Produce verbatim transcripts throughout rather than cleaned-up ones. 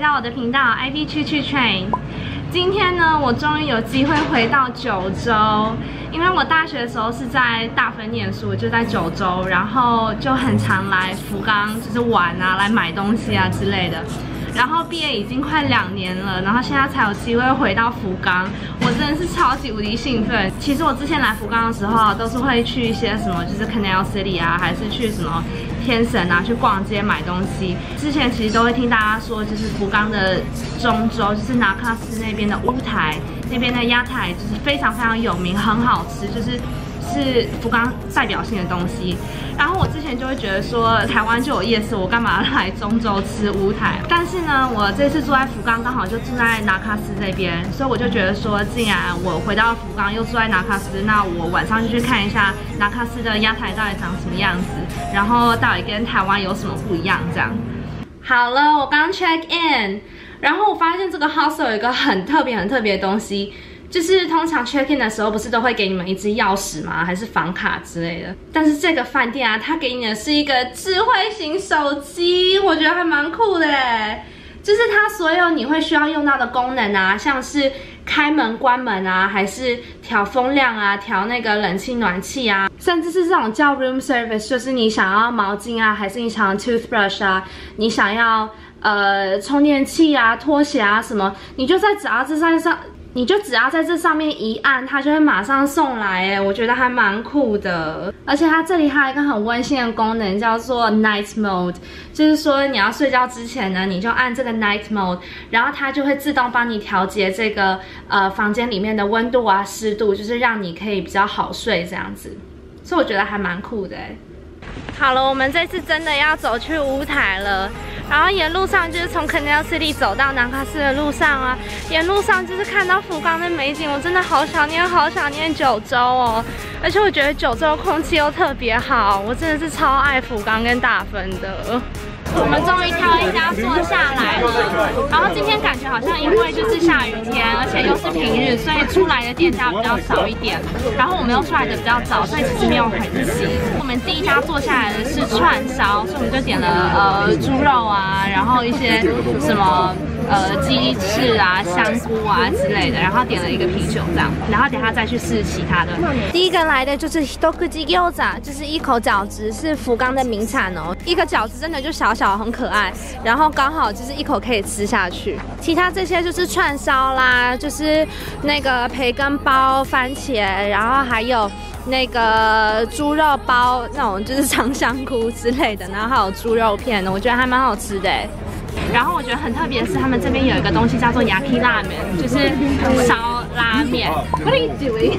到我的频道 Ivy Chu Chu Train。今天呢，我终于有机会回到九州，因为我大学的时候是在大分念书，就在九州，然后就很常来福冈，就是玩啊，来买东西啊之类的。然后毕业已经快两年了，然后现在才有机会回到福冈，我真的是超级无敌兴奋。其实我之前来福冈的时候，都是会去一些什么，就是 Canal City 啊，还是去什么天神啊，去逛街买东西。之前其实都会听大家说，就是福冈的中州，就是那珂市那边的乌台那边的鸭台，就是非常非常有名，很好吃，就是是福冈代表性的东西。然后我之前就会觉得说，台湾就有夜市，我干嘛来中州吃乌台？但是呢，我这次住在福冈，刚好就住在那珂市这边，所以我就觉得说，既然我回到福冈又住在那珂市，那我晚上就去看一下那珂市的鸭台到底长什么样子，然后到底跟台湾有什么不一样这样。好了，我刚 check in， 然后我发现这个 hostel 有一个很特别很特别的东西。就是通常 check in 的时候，不是都会给你们一支钥匙吗？还是房卡之类的？但是这个饭店啊，它给你的是一个智慧型手机，我觉得还蛮酷的嘞。就是它所有你会需要用到的功能啊，像是开门、关门啊，还是调风量啊，调那个冷气、暖气啊，甚至是这种叫 room service， 就是你想要毛巾啊，还是你想要 toothbrush 啊，你想要呃充电器啊、拖鞋啊什么，你就在只要这三上。你就只要在这上面一按，它就会马上送来，哎，我觉得还蛮酷的。而且它这里还有一个很温馨的功能，叫做 Night Mode， 就是说你要睡觉之前呢，你就按这个 Night Mode， 然后它就会自动帮你调节这个呃房间里面的温度啊、湿度，就是让你可以比较好睡这样子。所以我觉得还蛮酷的，哎。好了，我们这次真的要走去乌台了。然后沿路上就是从 Canal City 走到那珂市的路上啊，沿路上就是看到福冈的美景，我真的好想念，好想念九州哦。而且我觉得九州空气又特别好，我真的是超爱福冈跟大分的。我们终于挑一家坐下来了，然后今天感觉好像因为就是下雨天，而且又是平日，所以出来的店家比较少一点。然后我们又出来的比较早，所以其实没有很挤。我们第一家坐下来的是串烧，所以我们就点了呃猪肉啊，然后一些什么呃鸡翅啊、香菇啊之类的，然后点了一个啤酒这样。然后等下再去试其他的。第一个来的就是一口饺子，就是一口饺子，是福冈的名产哦。一个饺子真的就小。小很可爱，然后刚好就是一口可以吃下去。其他这些就是串烧啦，就是那个培根包、番茄，然后还有那个猪肉包那种，就是长香菇之类的，然后还有猪肉片的，我觉得还蛮好吃的。然后我觉得很特别的是，他们这边有一个东西叫做 yaki 拉面，就是烧拉面。What are you doing？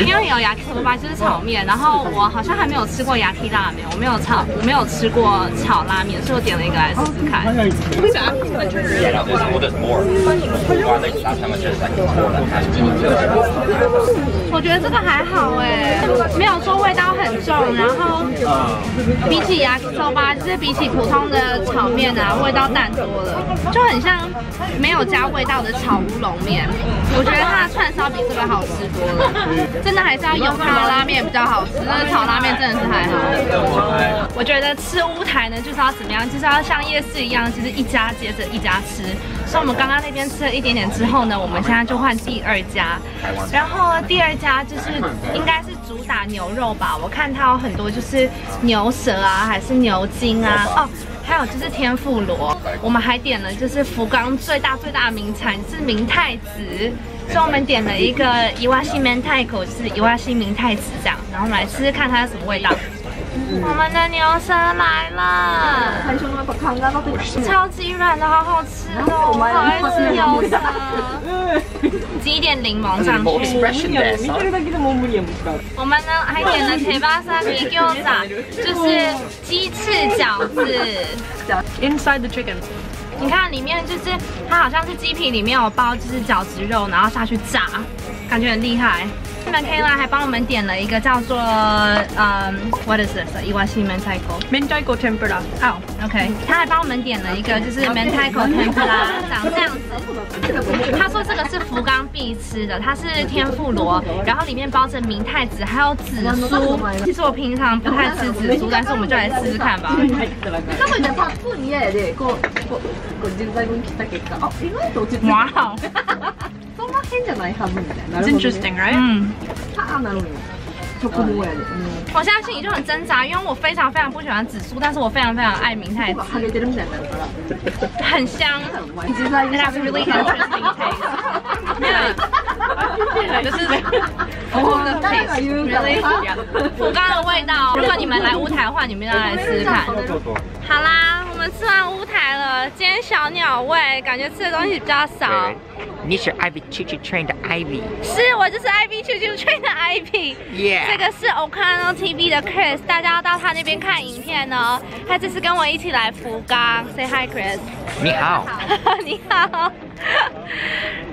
因为有 yaki 什么吧，就是炒面。然后我好像还没有吃过 yaki 拉面，我没有炒，我没有吃过炒拉面，所以我点了一个来试试看。我觉得这个还好哎，没有说味道很重。然后比起 yaki 什么吧，就是比起普通的炒面。啊，味道淡多了，就很像没有加味道的炒乌龙面。我觉得它的串烧比这个好吃多了，真的还是要有它的拉面比较好吃。那个炒拉面真的是还好。我觉得吃乌台呢，就是要怎么样，就是要像夜市一样，就是一家接着一家吃。所以我们刚刚那边吃了一点点之后呢，我们现在就换第二家。然后第二家就是应该是主打牛肉吧，我看它有很多就是牛舌啊，还是牛筋啊，哦。还有就是天妇罗，我们还点了就是福冈最大最大的名产是明太子，所以我们点了一个伊瓦西明太口，就是伊瓦西明太子这样，然后我们来试试看它是什么味道。嗯、我们的牛舌来了，超级软的，好好吃哦！我好爱吃牛舌，挤一点柠檬上去。我们呢还点了铁巴沙皮饺子，就是鸡翅饺子。Inside the chicken， 你看里面就是它好像是鸡皮里面有包就是饺子肉，然后下去炸，感觉很厉害。那 Kayla 还帮我们点了一个叫做嗯 ，what is this？ 伊瓦西明太子。明太子 tempura。哦 ，OK。他还帮我们点了一个就是明太子 tempura， 长这样子。他说这个是福冈必吃的，它是天妇罗，然后里面包着明太子还有紫苏。其实我平常不太吃紫苏，但是我们就来试试看吧。哇！ It's interesting, right? 嗯。我相信你就很挣扎，因为我非常非常不喜欢紫苏，但是我非常非常爱明太子。很香。That's really interesting taste. Yeah. This is all the taste. Really? Yeah. 福冈的味道。如果你们来乌台的话，你们要来试试看。好啦，我们吃完乌台了，今天小鸟胃，感觉吃的东西比较少。 你是 Ivy Chu Chu Train 的 Ivy， 是我就是 Ivy Chu Chu Train 的 Ivy。Yeah. 这个是 Okano T V 的 Chris， 大家要到他那边看影片哦。他这次跟我一起来福冈 ，Say hi Chris。你好，你好。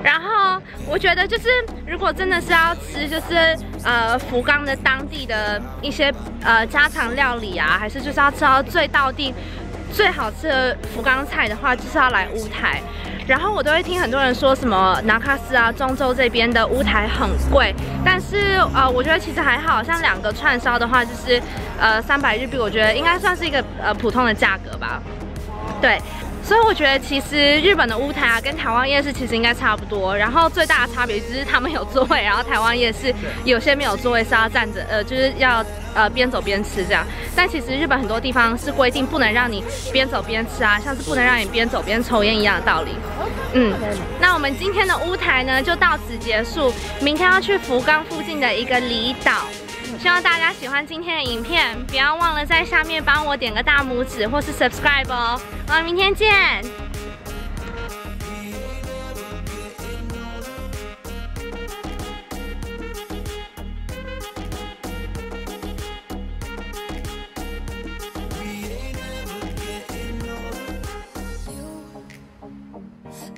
然后我觉得就是如果真的是要吃，就是呃福冈的当地的一些呃家常料理啊，还是就是要吃到最道地、最好吃的福冈菜的话，就是要来乌台。 然后我都会听很多人说什么南卡斯啊、中州这边的乌台很贵，但是呃，我觉得其实还好，像两个串烧的话，就是呃三百日币，我觉得应该算是一个呃普通的价格吧。对，所以我觉得其实日本的乌台啊跟台湾夜市其实应该差不多，然后最大的差别就是他们有座位，然后台湾夜市有些没有座位是要站着，呃，就是要。 呃，边走边吃这样，但其实日本很多地方是规定不能让你边走边吃啊，像是不能让你边走边抽烟一样的道理。嗯，那我们今天的乌台呢就到此结束，明天要去福冈附近的一个离岛。希望大家喜欢今天的影片，不要忘了在下面帮我点个大拇指或是 subscribe 哦。我们明天见。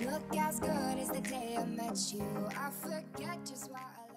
Look as good as the day I met you. I forget just why I